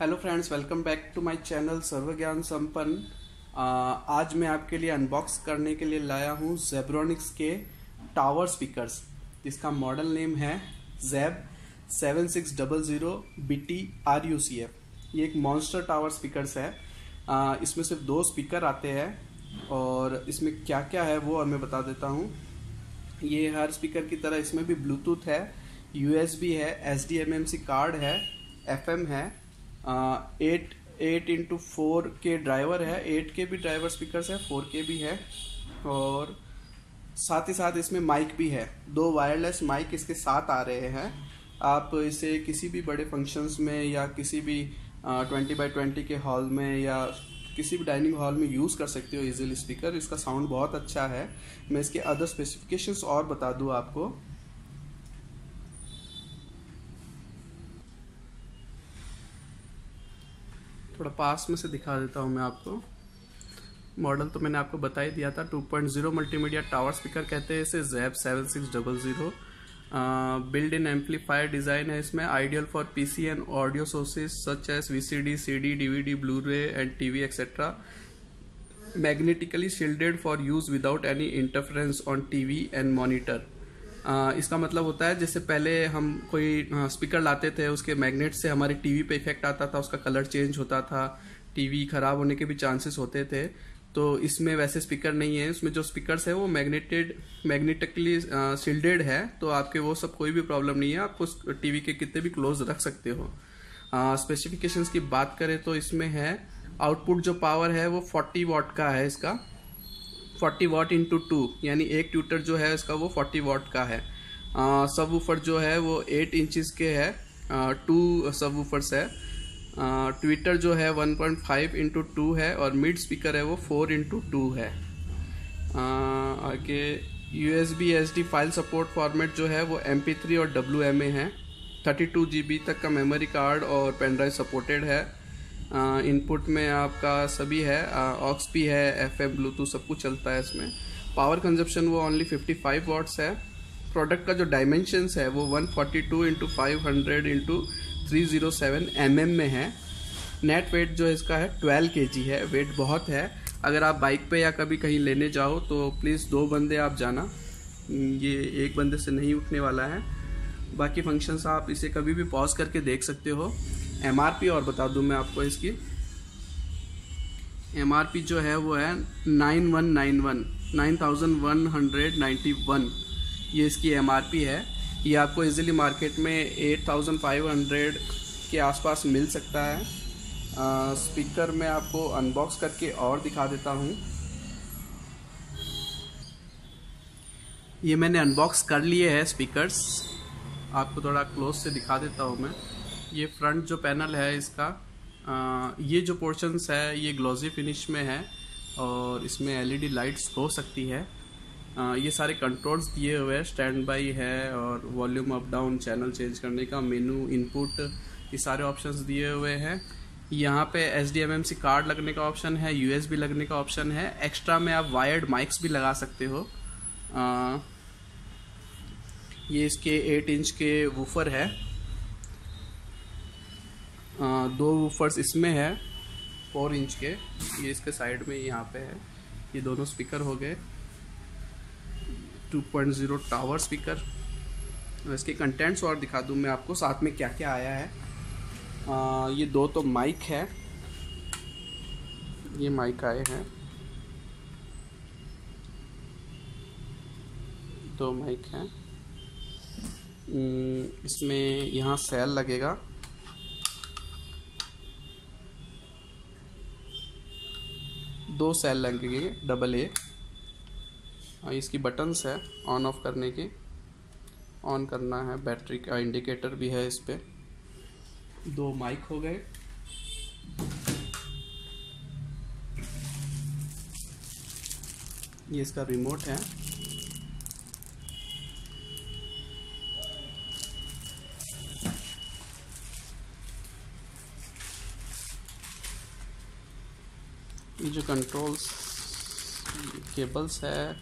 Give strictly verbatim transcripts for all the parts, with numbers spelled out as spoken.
Hello friends, welcome back to my channel Sarvagyan Sampann. आज मैं आपके लिए अनबॉक्स करने के लिए लाया हूँ जेब्रोनिक्स के टावर स्पीकर्स, जिसका मॉडल नेम है Zeb seven six zero zero B T R U C F. ये एक मॉन्स्टर टावर स्पीकर्स है। आ, इसमें सिर्फ दो स्पीकर आते हैं और इसमें क्या क्या है वो मैं बता देता हूँ। ये हर स्पीकर की तरह इसमें भी ब्लूटूथ है, यू एस बी है, S D M M C card है, एफ एम है, eight eight into four K driver है, एट के भी ड्राइवर स्पीकर्स है, फोर के भी है, और साथ ही साथ इसमें माइक भी है। दो वायरलेस माइक इसके साथ आ रहे हैं। आप इसे किसी भी बड़े फंक्शंस में या किसी भी ट्वेंटी बाई ट्वेंटी के हॉल में या किसी भी डाइनिंग हॉल में यूज़ कर सकते हो इजीली स्पीकर। इसका साउंड बहुत अच्छा है। मैं इसके अदर स्पेसिफिकेशंस और बता दूँ आपको। थोड़ा पास में से दिखा देता हूँ मैं आपको। मॉडल तो मैंने आपको बता ही दिया था। Two point zero multimedia tower speaker कहते हैं इसे, Zeb seven six zero zero. Build in amplifier design है इसमें, ideal for PC and audio sources such as VCD, CD, DVD, Blu-ray and TV etcetera. Magnetically shielded for use without any interference on TV and monitor. Uh, इसका मतलब होता है जैसे पहले हम कोई स्पीकर uh, लाते थे, उसके मैग्नेट से हमारे टीवी पे इफेक्ट आता था, उसका कलर चेंज होता था, टीवी ख़राब होने के भी चांसेस होते थे। तो इसमें वैसे स्पीकर नहीं है। इसमें जो स्पीकर्स है वो मैग्नेटेड मैग्नेटिकली शील्डेड uh, है, तो आपके वो सब कोई भी प्रॉब्लम नहीं है। आप उस टीवी के कितने भी क्लोज रख सकते हो। स्पेसिफिकेशंस uh, की बात करें तो इसमें है आउटपुट जो पावर है वो फोर्टी वाट का है। इसका फोर्टी वाट इंटू टू यानी एक ट्यूटर जो है इसका वो फोर्टी वाट का है। सब वूफर जो है वो एट इंचेस के है, टू सब वूफर्स है। ट्विटर जो है one point five into two है और मिड स्पीकर है वो फोर इंटू टू है। आगे U S B S D file support format जो है वो एम पी थ्री और डब्ल्यू एम ए है। थर्टी टू जी बी तक का मेमोरी कार्ड और पेनड्राइव सपोर्टेड है। इनपुट uh, में आपका सभी है, ऑक्स uh, भी है, एफ एम, ब्लूटूथ सब कुछ चलता है इसमें। पावर कंजप्शन वो ओनली फिफ्टी फाइव वाट्स है। प्रोडक्ट का जो डायमेंशंस है वो one forty two into five hundred into three zero seven M M में है। नेट वेट जो इसका है ट्वेल्व केजी है। वेट बहुत है। अगर आप बाइक पे या कभी कहीं लेने जाओ तो प्लीज़ दो बंदे आप जाना, ये एक बंदे से नहीं उठने वाला है। बाकी फंक्शंस आप इसे कभी भी पॉज करके देख सकते हो। एम आर पी और बता दूं मैं आपको, इसकी एम आर पी जो है वो है nine one nine one nine thousand one hundred ninety one. ये इसकी एम आर पी है। ये आपको इजीली मार्केट में एट थाउजेंड फाइव हंड्रेड के आसपास मिल सकता है। आ, स्पीकर मैं आपको अनबॉक्स करके और दिखा देता हूँ। ये मैंने अनबॉक्स कर लिए है स्पीकर्स। आपको थोड़ा क्लोज से दिखा देता हूँ मैं। ये फ्रंट जो पैनल है इसका, आ, ये जो पोर्शंस है ये ग्लॉजी फिनिश में है और इसमें एलईडी लाइट्स हो सकती है। आ, ये सारे कंट्रोल्स दिए हुए हैं, स्टैंड बाई है और volume up down, channel change करने का, मेनू, इनपुट, ये सारे ऑप्शंस दिए हुए हैं। यहाँ पे S D M M C card लगने का ऑप्शन है, यू एस बी लगने का ऑप्शन है। एक्स्ट्रा में आप वायर्ड माइक्स भी लगा सकते हो। आ, ये इसके एट इंच के वूफर है। Uh, दो वूफर्स इसमें है फोर इंच के, ये इसके साइड में यहाँ पे है। ये दोनों स्पीकर हो गए two point zero tower speaker. इसके कंटेंट्स और दिखा दूँ मैं आपको साथ में क्या क्या आया है। uh, ये दो तो माइक है, ये माइक आए हैं, दो माइक हैं। इसमें यहाँ सेल लगेगा, दो सेल लगेंगे डबल ए। और इसकी बटन्स है ऑन ऑफ करने की, ऑन करना है, बैटरी का इंडिकेटर भी है इस पर। दो माइक हो गए। ये इसका रिमोट है। ये जो कंट्रोल्स केबल्स है,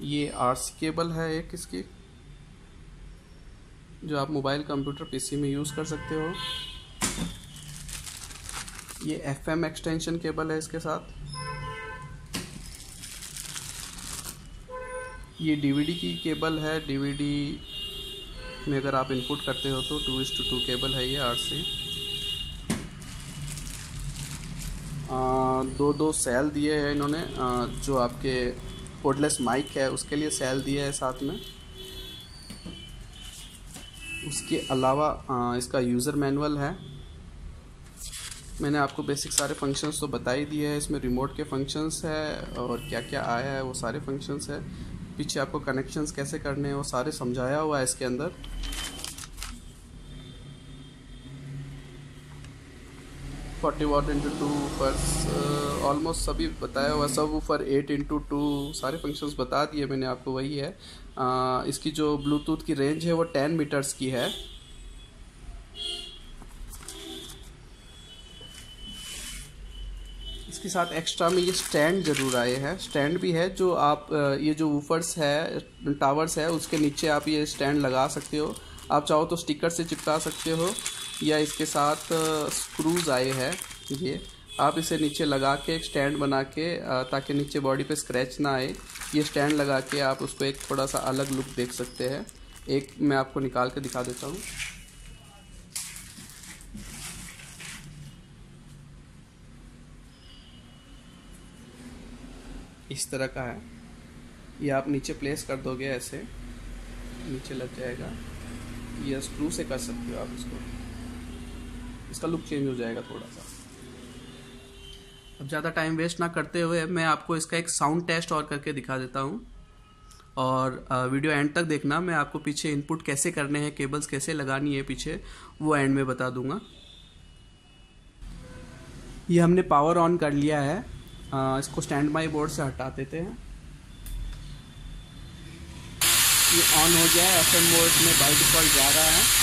ये आरसी केबल है एक इसकी, जो आप मोबाइल, कंप्यूटर, पीसी में यूज़ कर सकते हो। ये एफ एम एक्सटेंशन केबल है इसके साथ। ये डी वी डी की केबल है, डी वी डी में अगर आप इनपुट करते हो तो टू इस टू टू केबल है ये आर सी। दो दो सेल दिए हैं इन्होंने, जो आपके पोर्टलेस माइक है उसके लिए सेल दिया है साथ में। उसके अलावा इसका यूज़र मैनुअल है। मैंने आपको बेसिक सारे फंक्शंस तो बता ही दिए हैं। इसमें रिमोट के फंक्शंस है और क्या क्या आया है वो सारे फंक्शंस है। पीछे आपको कनेक्शंस कैसे करने हैं वो सारे समझाया हुआ है इसके अंदर। फोर्टी वाट इंटू टू पर ऑलमोस्ट सभी बताया हुआ, सब ऊपर एट इंटू टू सारे फंक्शंस बता दिए मैंने आपको, वही है। आ, इसकी जो ब्लूटूथ की रेंज है वो टेन मीटर्स की है। इसके साथ एक्स्ट्रा में ये स्टैंड ज़रूर आए हैं। स्टैंड भी है जो आप ये जो वूफर्स है, टावर्स है, उसके नीचे आप ये स्टैंड लगा सकते हो। आप चाहो तो स्टिकर से चिपका सकते हो, या इसके साथ स्क्रूज आए हैं ये, आप इसे नीचे लगा के एक स्टैंड बना के, ताकि नीचे बॉडी पे स्क्रैच ना आए, ये स्टैंड लगा के आप उसको एक थोड़ा सा अलग लुक देख सकते हैं। एक मैं आपको निकाल के दिखा देता हूँ। इस तरह का है ये, आप नीचे प्लेस कर दोगे ऐसे, नीचे लग जाएगा। ये स्क्रू से कर सकते हो आप इसको, इसका लुक चेंज हो जाएगा थोड़ा सा। अब ज़्यादा टाइम वेस्ट ना करते हुए मैं आपको इसका एक साउंड टेस्ट और करके दिखा देता हूँ, और वीडियो एंड तक देखना। मैं आपको पीछे इनपुट कैसे करने हैं, केबल्स कैसे लगानी है पीछे, वो एंड में बता दूँगा। ये हमने पावर ऑन कर लिया है। आ, इसको स्टैंड बाई बोर्ड से हटा देते हैं। ये ऑन हो गया है, एफ एम मोड में बाई डिफॉल्ट जा रहा है।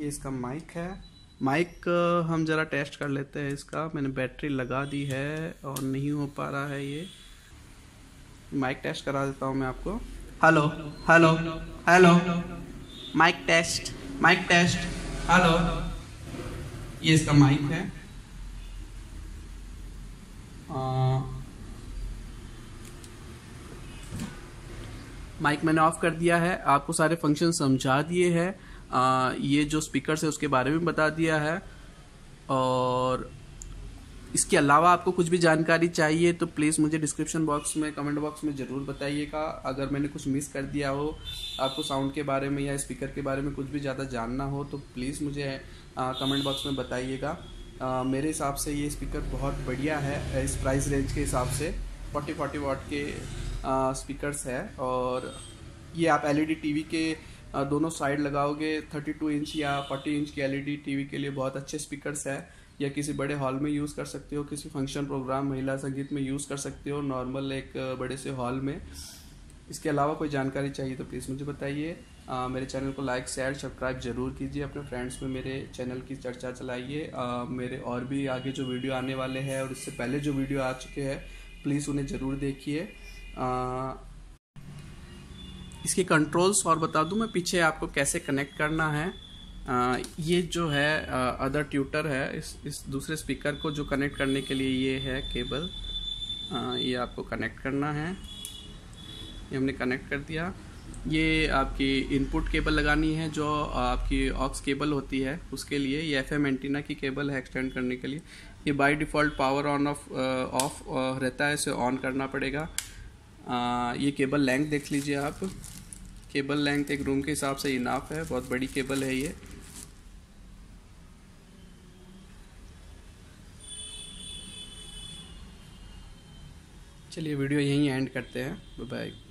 ये इसका माइक है। माइक हम ज़रा टेस्ट कर लेते हैं इसका। मैंने बैटरी लगा दी है और नहीं हो पा रहा है ये। माइक टेस्ट करा देता हूँ मैं आपको। Hello hello hello, mic test, mic test, hello. ये इसका माइक है। माइक मैंने ऑफ कर दिया है। आपको सारे फंक्शन समझा दिए हैं। आ, ये जो स्पीकर है उसके बारे में बता दिया है। और इसके अलावा आपको कुछ भी जानकारी चाहिए तो प्लीज़ मुझे डिस्क्रिप्शन बॉक्स में, कमेंट बॉक्स में ज़रूर बताइएगा। अगर मैंने कुछ मिस कर दिया हो, आपको साउंड के बारे में या स्पीकर के बारे में कुछ भी ज़्यादा जानना हो, तो प्लीज़ मुझे आ, कमेंट बॉक्स में बताइएगा। मेरे हिसाब से ये स्पीकर बहुत बढ़िया है। इस प्राइस रेंज के हिसाब से फोर्टी फोर्टी वाट के स्पीकर्स है, और ये आप L E D T V के दोनों साइड लगाओगे थर्टी टू इंच या फोर्टी इंच के एलईडी टीवी के लिए बहुत अच्छे स्पीकर्स है, या किसी बड़े हॉल में यूज़ कर सकते हो, किसी फंक्शन प्रोग्राम महिला संगीत में यूज़ कर सकते हो, नॉर्मल एक बड़े से हॉल में। इसके अलावा कोई जानकारी चाहिए तो प्लीज़ मुझे बताइए। मेरे चैनल को लाइक शेयर सब्सक्राइब जरूर कीजिए, अपने फ्रेंड्स में मेरे चैनल की चर्चा चलाइए। मेरे और भी आगे जो वीडियो आने वाले हैं और इससे पहले जो वीडियो आ चुके हैं प्लीज़ उन्हें ज़रूर देखिए। इसके कंट्रोल्स और बता दूं मैं, पीछे आपको कैसे कनेक्ट करना है। आ, ये जो है आ, अदर ट्यूटर है, इस इस दूसरे स्पीकर को जो कनेक्ट करने के लिए ये है केबल, आ, ये आपको कनेक्ट करना है। ये हमने कनेक्ट कर दिया। ये आपकी इनपुट केबल लगानी है जो आपकी ऑक्स केबल होती है उसके लिए। ये एफएम एंटीना की केबल है एक्सटेंड करने के लिए। ये by default power on off off रहता है, इसे ऑन करना पड़ेगा। आ, ये केबल लेंथ देख लीजिए आप, केबल लेंथ एक रूम के हिसाब से इनाफ है, बहुत बड़ी केबल है ये। चलिए वीडियो यहीं एंड करते हैं, बाय बाय।